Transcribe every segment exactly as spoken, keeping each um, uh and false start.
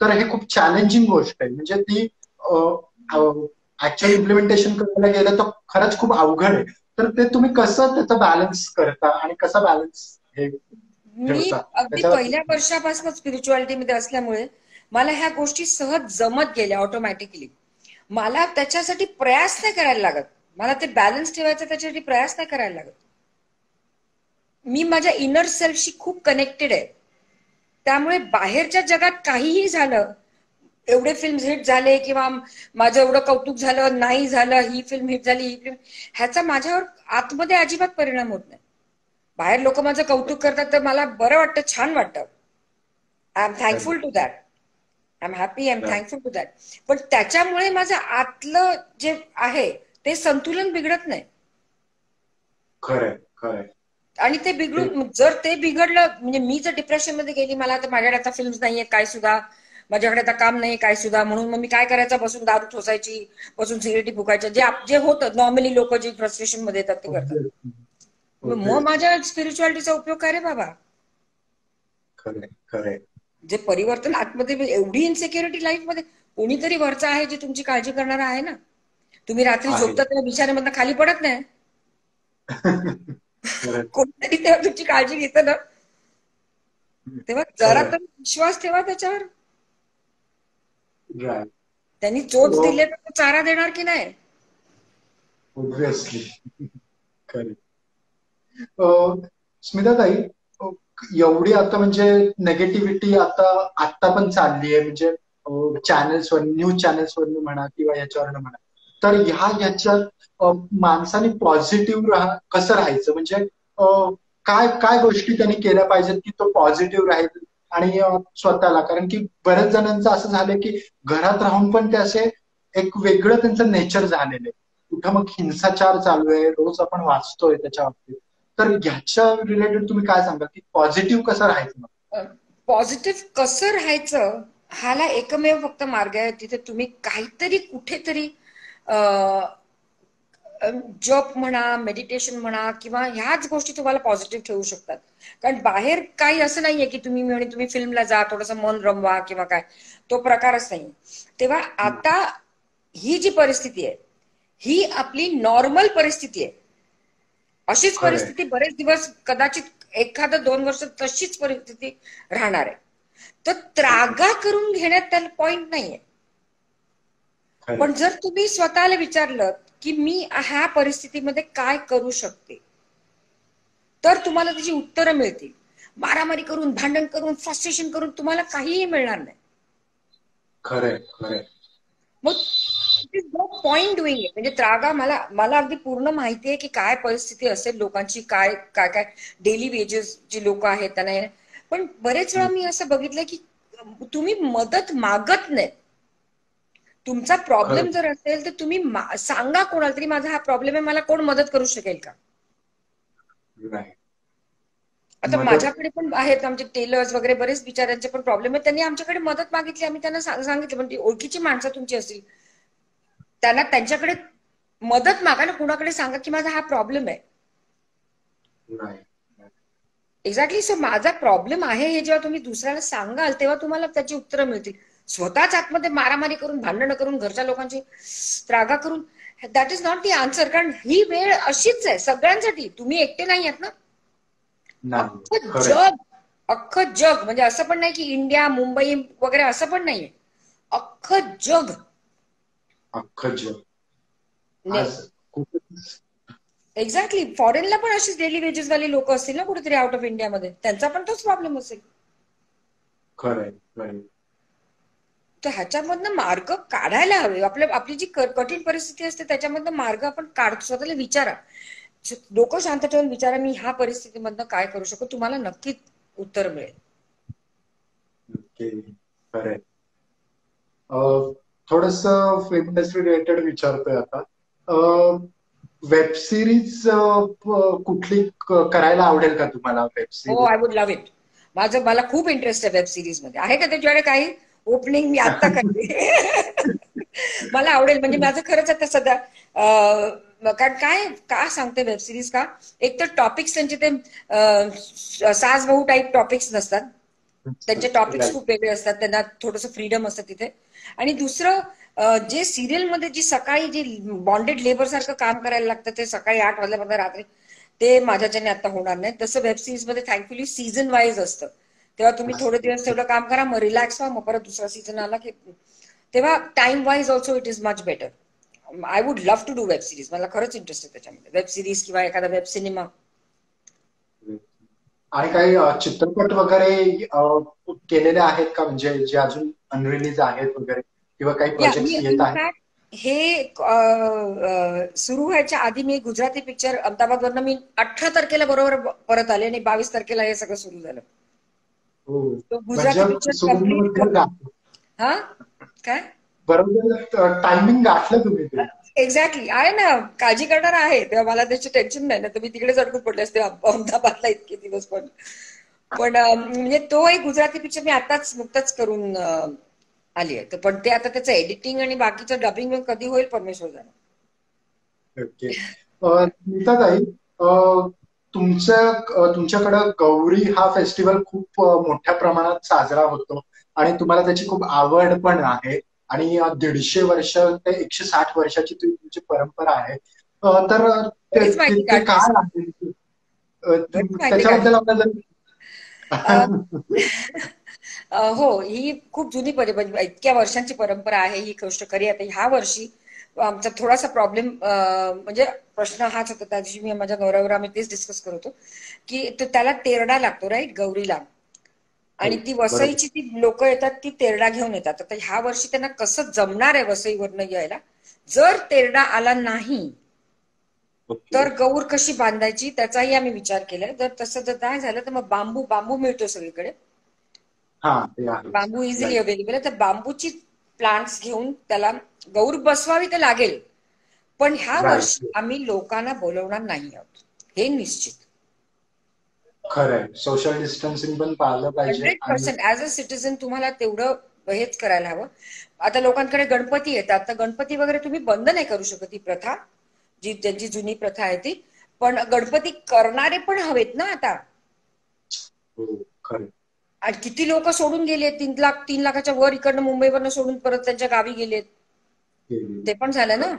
तर हे खूप चॅलेंजिंग गोष्ट आहे. म्हणजे ती ऍक्च्युअल इम्प्लिमेंटेशन करायला गेलं तर खरंच खूप अवघड आहे. तर ते तुम्ही कसं त्याचं बॅलन्स करता आणि कसा बॅलन्स हे मी अगदी पहिल्या वर्षापासून स्पिरिच्युअलिटी मध्ये असल्यामुळे मला ह्या गोष्टी सहज जमत गेल्या ऑटोमॅटिकली. मला त्याच्यासाठी प्रयास नाही करायला लागत, मला ते बॅलन्स ठेवायचा त्याच्यासाठी प्रयास नाही करायला लागत. मी माझ्या इनर सेल्फशी खूप कनेक्टेड आहे, त्यामुळे बाहेरच्या जगात काहीही झालं, एवढे फिल्म हिट झाले किंवा माझं एवढं कौतुक झालं नाही झालं, ही फिल्म हिट झाली ही फिल्म, ह्याचा माझ्यावर आतमध्ये अजिबात परिणाम होत नाही. बाहेर लोक माझं कौतुक करतात तर मला बरं वाटतं, छान वाटतं, I am thankful to that, I am happy, I am thankful to that. पण त्याच्यामुळे माझं आतलं जे आहे ते संतुलन बिघडत नाही. खरं खरं. आणि ते बिघडून जर ते बिघडलं म्हणजे मी जर डिप्रेशन मध्ये गेली, मला आता माझ्याकडे आता फिल्म्स नाहीये काय सुद्धा, माझ्याकडे आता काम नाही काय सुद्धा, म्हणून मग मी काय करायचं, बसून दारू ठोसायची, बसून सिगरेटी फुकायच्या, जे जे होतं नॉर्मली लोक जे फ्रस्ट्रेशन मध्ये येतात ते करतात. मग माझ्या स्पिरिच्युअलिटीचा उपयोग काय रे बाबा. खरं खरं. जे परिवर्तन आतमध्ये, एवढी इनसिक्युरिटी लाईफ मध्ये, कोणीतरी वरचा आहे जे तुमची काळजी करणार आहे ना. तुम्ही रात्री झोपता तेव्हा बिछाण्यामधनं खाली पडत नाही, कोणतरी तेव्हा तुमची काळजी घेत ना, तेव्हा जरा तर विश्वास ठेवा त्याच्यावर. त्यांनी चोच दिले तर चारा देणार की नाही. स्मिता ताई, एवढी आता म्हणजे नेगेटिव्हिटी आता आता पण चालली आहे, म्हणजे चॅनल्सवर, न्यूज चॅनल्सवर म्हणा किंवा याच्यावर म्हणा, तर ह्या ह्याच्यात माणसाने पॉझिटिव्ह राहा कसं राहायचं, म्हणजे काय काय गोष्टी त्यांनी केल्या पाहिजेत की तो पॉझिटिव्ह राहील आणि स्वतःला, कारण की बऱ्याच जणांचं असं झालं की घरात राहून पण ते असे एक वेगळं त्यांचं नेचर झालेलं आहे, कुठं मग हिंसाचार चालू आहे, रोज आपण वाचतोय त्याच्या बाबतीत, तर ह्याच्या रिलेटेड तुम्ही काय सांगाल की पॉझिटिव्ह कसं राहायचं. पॉझिटिव्ह कसं राहायचं हाला एकमेव फक्त मार्ग आहे, तिथे तुम्ही काहीतरी कुठेतरी जॉब म्हणा, मेडिटेशन म्हणा किंवा ह्याच गोष्टी तुम्हाला पॉझिटिव्ह ठेवू शकतात. कारण बाहेर काही असं नाहीये की तुम्ही म्हणे तुम्ही फिल्मला जा, थोडंसं मन रमवा किंवा काय, तो प्रकारच नाही. तेव्हा आता ही जी परिस्थिती आहे ही आपली नॉर्मल परिस्थिती आहे. अशीच परिस्थिती बरेच दिवस, कदाचित एखादं दोन वर्ष तशीच परिस्थिती राहणार आहे. तर त्रागा करून घेण्यात त्याला पॉइंट नाहीये. पण जर तुम्ही स्वतःला विचारलं की मी ह्या परिस्थितीमध्ये काय करू शकते, तर तुम्हाला त्याची उत्तरं मिळतील. मारामारी करून, भांडण करून, फ्रस्ट्रेशन करून तुम्हाला काहीही मिळणार नाही. खरं खरं. मग पॉइंट डुईंग इट, म्हणजे त्रागा. मला मला अगदी पूर्ण माहिती आहे की काय परिस्थिती असेल लोकांची, काय काय काय डेली वेजेस जी लोक आहेत त्यांना. पण बरेच वेळा मी असं बघितलं की तुम्ही मदत मागत नाही. तुमचा प्रॉब्लेम जर असेल तर तुम्ही सांगा कोणाला तरी, माझा हा प्रॉब्लेम आहे, मला कोण मदत करू शकेल का. आता माझ्याकडे पण आहेत आमचे टेलर्स वगैरे बरेच बिचाऱ्यांचे पण प्रॉब्लेम आहेत, त्यांनी आमच्याकडे मदत मागितली, आम्ही त्यांना सांगितलं. म्हणजे ओळखीची माणसं तुमची असतील, त्यांना त्यांच्याकडे मदत मागा ना, कुणाकडे सांगा की माझा हा प्रॉब्लेम आहे. एक्झॅक्टली. सो माझा प्रॉब्लेम आहे हे जेव्हा तुम्ही दुसऱ्याला सांगाल तेव्हा तुम्हाला त्याची उत्तरं मिळतील. स्वतःच आतमध्ये मारामारी करून, भांडणं करून, घरच्या लोकांची त्रागा करून, that is not the answer. कारण ही वेळ अशीच आहे सगळ्यांसाठी, तुम्ही एकटे नाही आहेत ना. अख्खं जग, अख्खं जग, म्हणजे असं पण नाही की इंडिया, मुंबई वगैरे असं पण नाहीये, अख्खं जग एक्झॅक्टली. फॉरेनला पण अशीच डेली वेजेस वाले लोक असतील ना कुठेतरी आउट ऑफ इंडिया मध्ये, त्यांचा पण तोच प्रॉब्लेम असेल. खरं. तर ह्याच्यामधनं मार्ग काढायला हवे. आपल्या आपली जी कठीण परिस्थिती असते त्याच्यामधनं मार्ग आपण काढतो. स्वतःला विचारा, डोकं शांत ठेवून विचारा, मी ह्या परिस्थितीमधनं काय करू शकतो, तुम्हाला नक्कीच उत्तर मिळेल. थोडस फिल्म इंडस्ट्री रिलेटेड विचारतोय आता, वेब सिरीज कुठली करायला आवडेल का तुम्हाला. Web series, I would love it. माझं मला खूप इंटरेस्ट आहे वेब सिरीज मध्ये. आहे का त्याच्याकडे काही ओपनिंग, मी आता करते. मला आवडेल, म्हणजे माझं खरंच आता सध्या, कारण काय का सांगते वेब सिरीज का, एक तर टॉपिक्स त्यांचे ते सासबहू टाईप टॉपिक्स नसतात, त्यांचे टॉपिक्स खूप वेगळे असतात, त्यांना थोडंसं फ्रीडम असतं तिथे. आणि दुसरं जे सिरियल मध्ये जी सकाळी जे बॉन्डेड लेबर सारखं काम करायला लागतं ते सकाळी आठ वाजल्यापर्यंत रात्री, ते माझ्याच्याने आता होणार नाही. तसं वेब सिरीज मध्ये थँकफुली सीझन वाईज असतं, तेव्हा तुम्ही थोडे दिवस तेवढं काम करा, मग रिलॅक्स व्हा, मग परत दुसरा सीझन आला की तेव्हा time wise also it is much better. I would love to do web series, मला खरंच इंटरेस्ट आहे त्याच्यामध्ये, वेब सिरीज किंवा एखादा वेब सिनेमा. आणि काही चित्रपट वगैरे केलेले आहेत का, म्हणजे जे अजून अनरिलीज आहेत वगैरे किंवा काही प्रोजेक्ट येत आहेत? हे सुरू व्हायच्या आधी मी गुजराती पिक्चर अहमदाबाद वरनं मी अठरा तारखेला बरोबर परत आले आणि बावीस तारखेला हे सगळं सुरू झालं. Gujarati picture complete. हा काय बरोबर टायमिंग गाठलं तुम्ही. एक्झॅक्टली आहे ना, काळजी करणार आहे तेव्हा मला त्याची टेन्शन नाही ना, तर मी तिकडेच अडकून पडले असते अहमदाबादला इतके दिवस. पण पण म्हणजे तो एक गुजराती पिक्चर मी आताच नुकताच करून आली आहे, पण ते आता त्याचं एडिटिंग आणि बाकीचं डबिंग कधी होईल परमेश्वर जाणार. तुमचं तुमच्याकडं गौरी हा फेस्टिवल खूप मोठ्या प्रमाणात साजरा होतो आणि तुम्हाला त्याची खूप आवड पण आहे आणि दीडशे वर्ष ते एकशे साठ वर्षाची तुमची परंपरा आहे, तर ते काय आहे त्याच्याबद्दल आपल्याला? हो, ही खूप जुनी परंपरा, इतक्या वर्षांची परंपरा आहे ही गोष्ट खरी. आता ह्या वर्षी आमचा थोडासा प्रॉब्लेम म्हणजे प्रश्न हाच होता, त्या दिवशी मी माझ्या गौऱ्यावर आम्ही तेच डिस्कस करत होतो की त्याला तेरडा लागतो राईट गौरीला, आणि ती वसईची ती लोक येतात ती तेरडा घेऊन येतात. आता ह्या वर्षी त्यांना कसं जमणार आहे वसईवरनं यायला, जर तेरडा आला नाही तर गौर कशी बांधायची त्याचाही आम्ही विचार केलाय. जर तसं जर नाही झालं तर मग बांबू बांबू मिळतो सगळीकडे, बांबू इझिली अवेलेबल आहे, तर बांबूची प्लांट्स घेऊन त्याला गौर बसवावी तर लागेल. पण ह्या वर्षी आम्ही लोकांना बोलवणार नाही आहोत हे निश्चित. खरंय, सोशल डिस्टन्सिंग पण पाळलं पाहिजे. Hundred percent as a citizen तुम्हाला तेवढं हेच करायला हवं. आता लोकांकडे गणपती येतात, तर गणपती वगैरे तुम्ही बंद नाही करू शकत, ही प्रथा जी त्यांची जुनी प्रथा आहे ती, पण गणपती करणारे पण हवेत ना आता. आणि किती लोक सोडून गेले, तीन लाख तीन लाखाच्या वर इकडनं मुंबईवरनं सोडून परत त्यांच्या गावी गेलेत, ते पण झालं ना.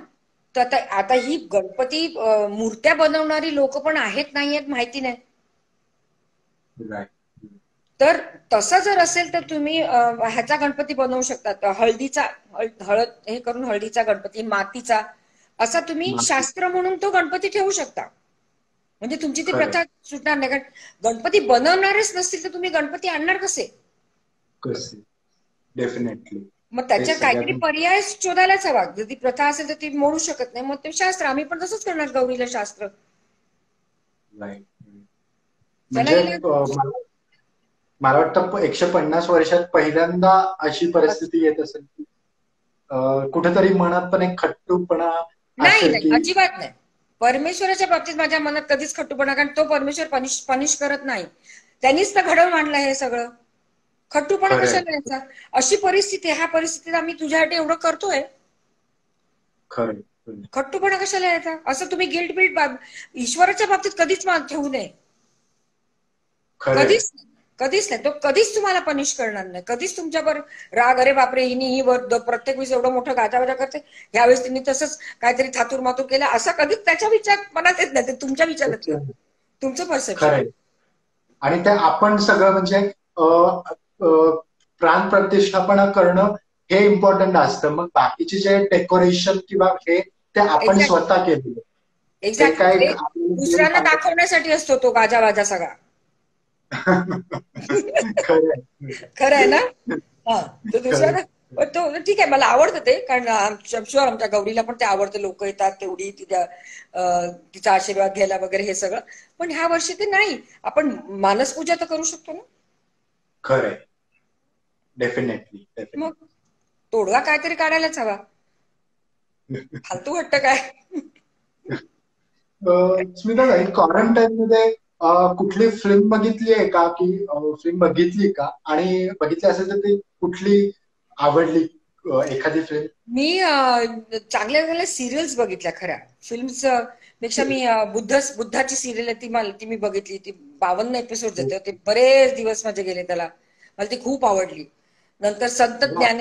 तर आता आता ही गणपती मूर्त्या बनवणारी लोक पण आहेत नाही आहेत माहिती नाही. तर तसं जर असेल तर तुम्ही ह्याचा गणपती बनवू शकता, हळदीचा, हळद हे करून हळदीचा गणपती, मातीचा, असा तुम्ही शास्त्र म्हणून तो गणपती ठेवू शकता. म्हणजे तुमची ती प्रथा सुटणार नाही, कारण गणपती बनवणारेच नसतील तर तुम्ही गणपती आणणार कसे? डेफिनेटली. मग त्याच्या काहीतरी पर्याय शोधायलाच हवा. जर ती प्रथा असेल तर ती मोडू शकत नाही, मग ते शास्त्र. आम्ही पण तसंच करणार गौरीला शास्त्र. म्हणजे मला वाटतं एकशे पन्नास वर्षात पहिल्यांदा अशी परिस्थिती येत असेल की कुठेतरी मनात पण एक खट्टूपणा. नाही, अजिबात नाही. परमेश्वराच्या बाबतीत माझ्या मनात कधीच खट्टूपणा, कारण तो परमेश्वर पनिश पनिश करत नाही, त्यांनीच तर घडवून आणलं हे सगळं. खट्टूपणा कशाला यायचा? अशी परिस्थिती, ह्या परिस्थितीत आम्ही तुझ्यासाठी एवढं करतोय, खट्टूपणा कशाला यायचा? असं तुम्ही गिल्ट बिल्ट ईश्वराच्या बाबतीत कधीच ठेवू नये, कधीच कधीच नाही. तो कधीच तुम्हाला पनिश करणार नाही, कधीच तुमच्यावर राग, अरे बापरे हिनी ही प्रत्येक वेळेस एवढं मोठं गाजावाजा करते, यावेळेस तिने तसंच काहीतरी थातूर मातूर केला, असा कधीच त्याच्या विचार मनात येत नाही. ते तुमच्या विचारात, तुमचं पर्सेप्शन. आणि ते आपण सगळं म्हणजे प्राण प्रतिष्ठापना करणं हे इम्पॉर्टंट असतं, मग बाकीचे जे डेकोरेशन किंवा हे ते आपण स्वतः केलं. एक्झॅक्टली, दुसऱ्यांना दाखवण्यासाठी असतो तो गाजावाजा सगळा. खरं आहे ना. हा, तर दुसरा तो ठीक आहे, मला आवडतं ते, कारण शुअर आमच्या गौरीला पण ते आवडतं, लोक येतात तेवढी तिच्या तिचा आशीर्वाद घ्यायला वगैरे हे सगळं. पण ह्या वर्षी ते नाही, आपण मानसपूजा तर करू शकतो ना. खरंय, डेफिनेटली. मग तोडगा काहीतरी काढायलाच हवा, फालतू वाटतं काय? स्मिता, क्वारंटाईन मध्ये कुठली फिल्म बघितली आहे का, की फिल्म बघितली का, आणि बघितली असेल तर ती कुठली आवडली एखादी फिल्म? मी चांगल्या चांगल्या सिरियल्स बघितल्या खऱ्या, फिल्म्स पेक्षा. मी बुद्ध बुद्धाची सिरियल आहे ती मला ती मी बघितली, ती बावन्न एपिसोड जाते, ते बरेच दिवस माझे गेले त्याला. मला ती खूप आवडली. नंतर संत ज्ञान